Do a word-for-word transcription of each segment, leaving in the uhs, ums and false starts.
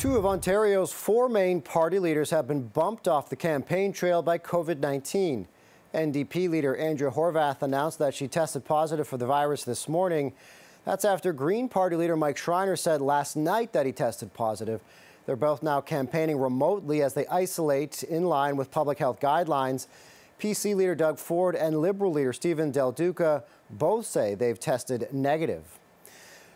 Two of Ontario's four main party leaders have been bumped off the campaign trail by COVID nineteen. N D P leader Andrea Horwath announced that she tested positive for the virus this morning. That's after Green Party leader Mike Schreiner said last night that he tested positive. They're both now campaigning remotely as they isolate in line with public health guidelines. P C leader Doug Ford and Liberal leader Steven Del Duca both say they've tested negative.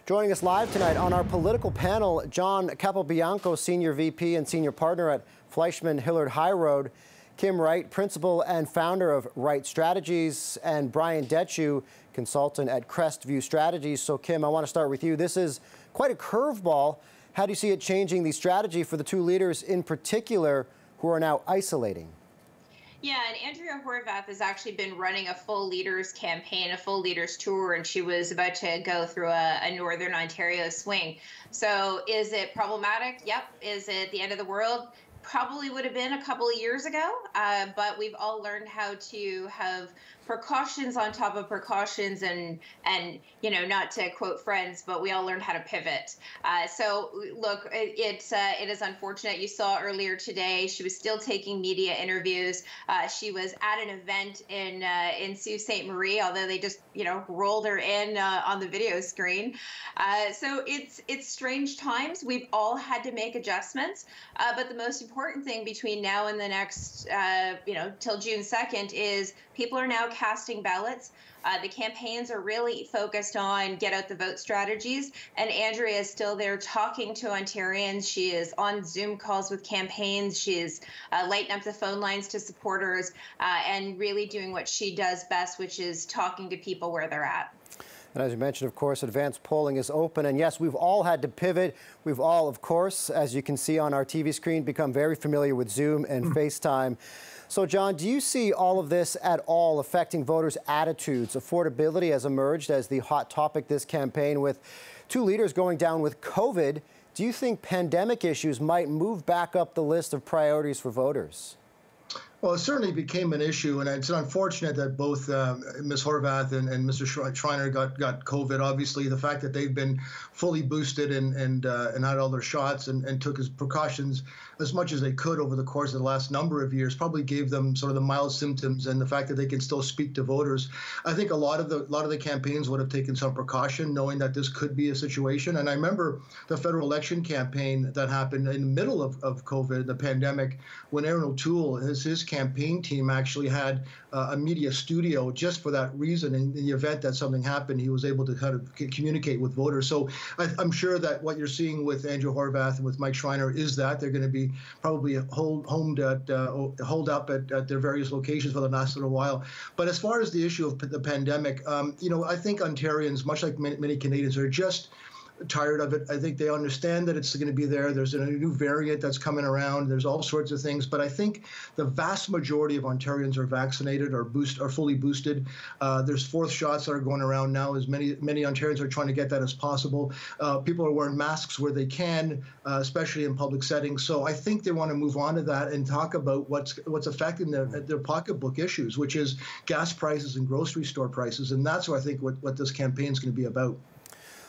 Joining us live tonight on our political panel, John Capobianco, Senior V P and Senior Partner at Fleischmann-Hillard High Road, Kim Wright, Principal and Founder of Wright Strategies, and Bryan N. Detchou, Consultant at Crestview Strategies. So, Kim, I want to start with you. This is quite a curveball. How do you see it changing the strategy for the two leaders in particular who are now isolating? Yeah, and Andrea Horwath has actually been running a full leaders campaign, a full leaders tour, and she was about to go through a, a Northern Ontario swing. So is it problematic? Yep. Is it the end of the world? Probably would have been a couple of years ago, uh, but we've all learned how to have precautions on top of precautions and, and you know, not to quote Friends, but we all learned how to pivot. Uh, so, look, it, it's, uh, it is unfortunate. You saw earlier today she was still taking media interviews. Uh, she was at an event in, uh, in Sault Ste. Marie, although they just, you know, rolled her in uh, on the video screen. Uh, so it's, it's strange times. We've all had to make adjustments, uh, but the most important important thing between now and the next, uh, you know, till June second is people are now casting ballots. Uh, the campaigns are really focused on get out the vote strategies, and Andrea is still there talking to Ontarians. She is on Zoom calls with campaigns. She is uh, lighting up the phone lines to supporters uh, and really doing what she does best, which is talking to people where they're at. And as you mentioned, of course, advanced polling is open. And yes, we've all had to pivot. We've all, of course, as you can see on our T V screen, become very familiar with Zoom and FaceTime. So, John, do you see all of this at all affecting voters' attitudes? Affordability has emerged as the hot topic this campaign, with two leaders going down with COVID. Do you think pandemic issues might move back up the list of priorities for voters? Well, it certainly became an issue, and it's unfortunate that both um, Miz Horwath and, and Mister Schreiner got, got COVID. Obviously, the fact that they've been fully boosted and and, uh, and had all their shots and, and took as precautions as much as they could over the course of the last number of years probably gave them sort of the mild symptoms, and the fact that they can still speak to voters. I think a lot of the a lot of the campaigns would have taken some precaution, knowing that this could be a situation. And I remember the federal election campaign that happened in the middle of, of COVID, the pandemic, when Aaron O'Toole, his his campaign campaign team actually had uh, a media studio just for that reason. In, in the event that something happened, he was able to kind of communicate with voters. So I, I'm sure that what you're seeing with Andrea Horwath and with Mike Schreiner is that they're going to be probably hold, homed at, uh, hold up at, at their various locations for the last little while. But as far as the issue of the pandemic, um, you know, I think Ontarians, much like many, many Canadians, are just tired of it. I think they understand that it's going to be there. There's a new variant that's coming around. There's all sorts of things. But I think the vast majority of Ontarians are vaccinated or boost are fully boosted. Uh, there's fourth shots that are going around now. As many many Ontarians are trying to get that as possible. Uh, people are wearing masks where they can, uh, especially in public settings. So I think they want to move on to that and talk about what's what's affecting their their pocketbook issues, which is gas prices and grocery store prices. And that's what I think what what this campaign is going to be about.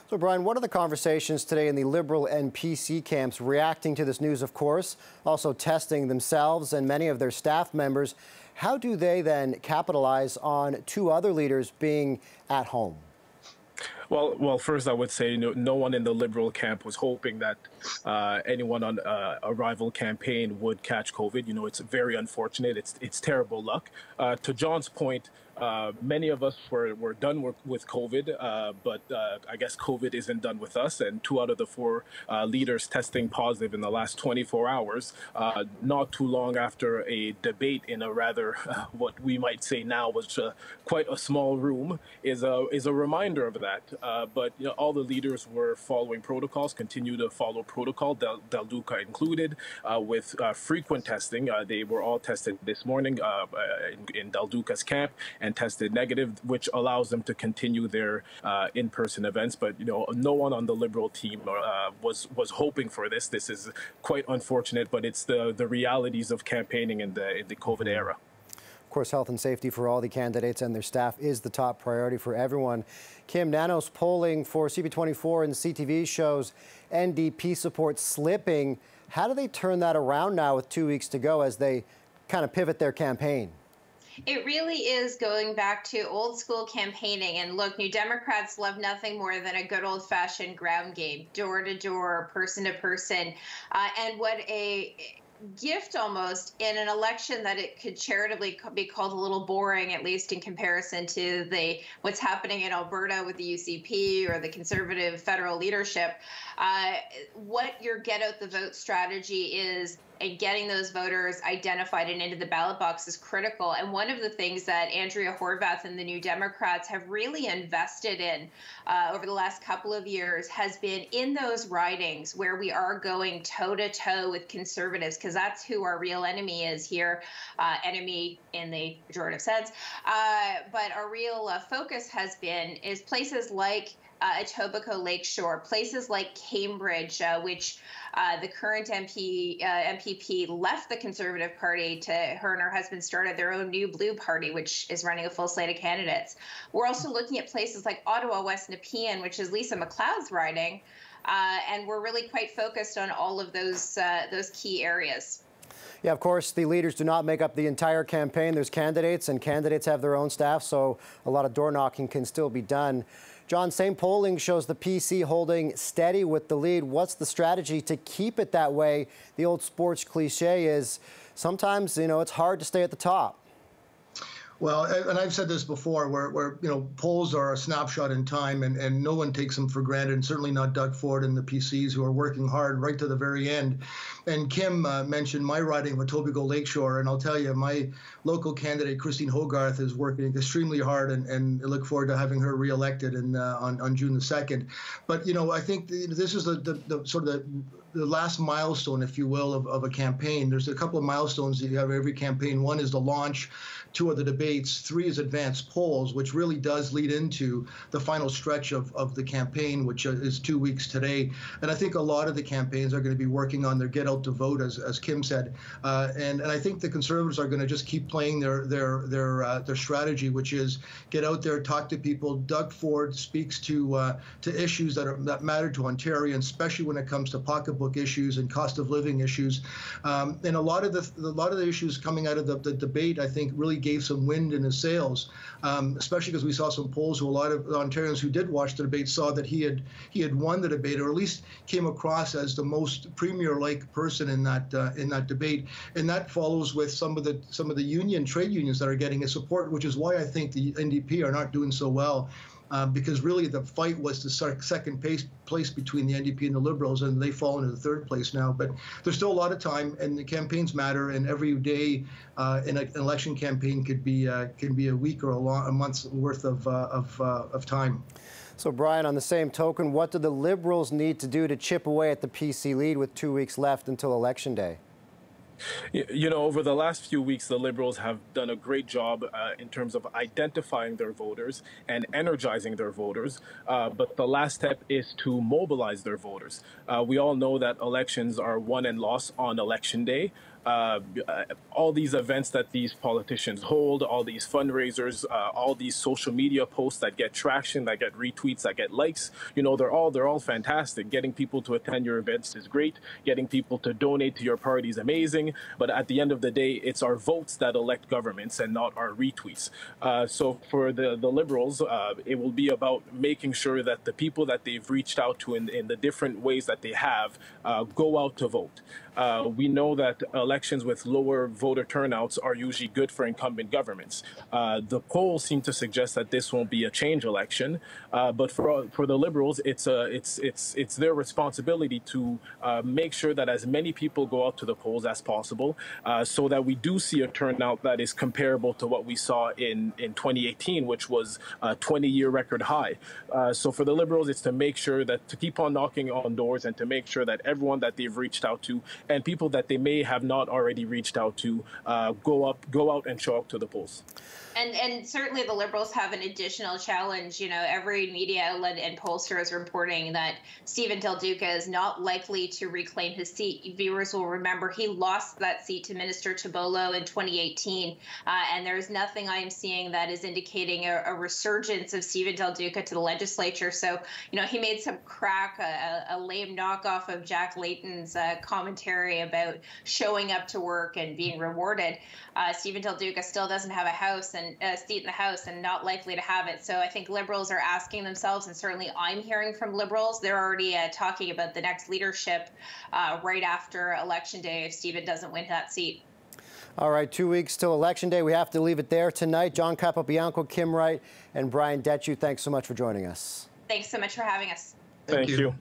So, Bryan, what are the conversations today in the Liberal and P C camps reacting to this news, of course, also testing themselves and many of their staff members? How do they then capitalize on two other leaders being at home? Well, well, first I would say no, no one in the Liberal camp was hoping that uh, anyone on uh, a rival campaign would catch COVID. You know, it's very unfortunate. It's it's terrible luck. Uh, to John's point, uh, many of us were, were done with, with COVID, uh, but uh, I guess COVID isn't done with us. And two out of the four uh, leaders testing positive in the last twenty-four hours, uh, not too long after a debate in a rather uh, what we might say now was uh, quite a small room, is a is a reminder of that. Uh, but you know, all the leaders were following protocols, continue to follow protocol, Del, Del Duca included, uh, with uh, frequent testing. Uh, they were all tested this morning uh, in, in Del Duca's camp and tested negative, which allows them to continue their uh, in-person events. But you know, no one on the Liberal team uh, was was hoping for this. This is quite unfortunate, but it's the the realities of campaigning in the in the COVID era. Of course, health and safety for all the candidates and their staff is the top priority for everyone. Kim, Nanos polling for C P twenty-four and C T V shows N D P support slipping. How do they turn that around now with two weeks to go as they kind of pivot their campaign? It really is going back to old school campaigning. And look, New Democrats love nothing more than a good old fashioned ground game, door to door, person to person. Uh, and what a gift almost in an election that it could charitably be called a little boring, at least in comparison to the what's happening in Alberta with the U C P or the Conservative federal leadership. Uh, what your get out the vote strategy is and getting those voters identified and into the ballot box is critical. And one of the things that Andrea Horwath and the New Democrats have really invested in uh, over the last couple of years has been in those ridings where we are going toe-to-toe with Conservatives, because that's who our real enemy is here, uh, enemy in the pejorative sense. Uh, but our real uh, focus has been is places like Uh, Etobicoke Lakeshore, places like Cambridge, uh, which uh, the current M P, uh, M P P left the Conservative Party to her and her husband started their own New Blue Party, which is running a full slate of candidates. We're also looking at places like Ottawa, West Nepean, which is Lisa McLeod's riding, uh, and we're really quite focused on all of those uh, those key areas. Yeah, of course, the leaders do not make up the entire campaign. There's candidates, and candidates have their own staff, so a lot of door knocking can still be done. John, same polling shows the P C holding steady with the lead. What's the strategy to keep it that way? The old sports cliche is sometimes, you know, it's hard to stay at the top. Well, and I've said this before, where, where you know, polls are a snapshot in time, and, and no one takes them for granted, and certainly not Doug Ford and the P Cs, who are working hard right to the very end. And Kim uh, mentioned my riding of Etobicoke Lakeshore, and I'll tell you, my local candidate, Christine Hogarth, is working extremely hard, and, and I look forward to having her reelected in, uh, on, on June the second. But, you know, I think this is the, the, the sort of the... the last milestone, if you will, of, of a campaign. There's a couple of milestones that you have every campaign. One is the launch, two are the debates, three is advanced polls, which really does lead into the final stretch of, of the campaign, which is two weeks today. And I think a lot of the campaigns are going to be working on their get out to vote, as, as Kim said. Uh, and, and I think the Conservatives are going to just keep playing their their their uh, their strategy, which is get out there, talk to people. Doug Ford speaks to uh, to issues that, are, that matter to Ontarians, especially when it comes to pocketbook issues and cost of living issues, um, and a lot of the a lot of the issues coming out of the, the debate, I think, really gave some wind in his sails, um, especially because we saw some polls who a lot of Ontarians who did watch the debate saw that he had he had won the debate, or at least came across as the most premier-like person in that uh, in that debate, and that follows with some of the some of the union trade unions that are getting his support, which is why I think the N D P are not doing so well. Uh, because really the fight was the second place, place between the N D P and the Liberals, and they fall into the third place now. But there's still a lot of time, and the campaigns matter. And every day uh, in a, an election campaign could be uh, can be a week or a, long, a month's worth of uh, of, uh, of time. So, Bryan, on the same token, what do the Liberals need to do to chip away at the P C lead with two weeks left until Election Day? You know, over the last few weeks, the Liberals have done a great job uh, in terms of identifying their voters and energizing their voters. Uh, but the last step is to mobilize their voters. Uh, we all know that elections are won and lost on Election Day. Uh, all these events that these politicians hold, all these fundraisers, uh, all these social media posts that get traction, that get retweets, that get likes, you know, they're all they're all fantastic. Getting people to attend your events is great. Getting people to donate to your party is amazing. But at the end of the day, it's our votes that elect governments and not our retweets. Uh, so for the, the Liberals, uh, it will be about making sure that the people that they've reached out to in, in the different ways that they have uh, go out to vote. Uh, we know that elections with lower voter turnouts are usually good for incumbent governments. Uh, the polls seem to suggest that this won't be a change election, uh, but for for the Liberals, it's a it's it's it's their responsibility to uh, make sure that as many people go out to the polls as possible, uh, so that we do see a turnout that is comparable to what we saw in in twenty eighteen, which was a twenty-year record high. Uh, so for the Liberals, it's to make sure that to keep on knocking on doors and to make sure that everyone that they've reached out to and people that they may have not not already reached out to, uh, go up, go out and show up to the polls. And, and certainly the Liberals have an additional challenge. You know, every media outlet and pollster is reporting that Steven Del Duca is not likely to reclaim his seat. Viewers will remember he lost that seat to Minister Tabolo in twenty eighteen, uh, and there is nothing I am seeing that is indicating a, a resurgence of Steven Del Duca to the legislature. So, you know, he made some crack, a, a lame knockoff of Jack Layton's uh, commentary about showing up to work and being rewarded. Uh, Steven Del Duca still doesn't have a house and a seat in the House and not likely to have it. So I think Liberals are asking themselves, and certainly I'm hearing from Liberals, they're already uh, talking about the next leadership uh, right after Election Day if Steven doesn't win that seat. All right, two weeks till Election Day. We have to leave it there tonight. John Capobianco, Kim Wright, and Bryan Detchou, thanks so much for joining us. Thanks so much for having us. Thank, Thank you. you.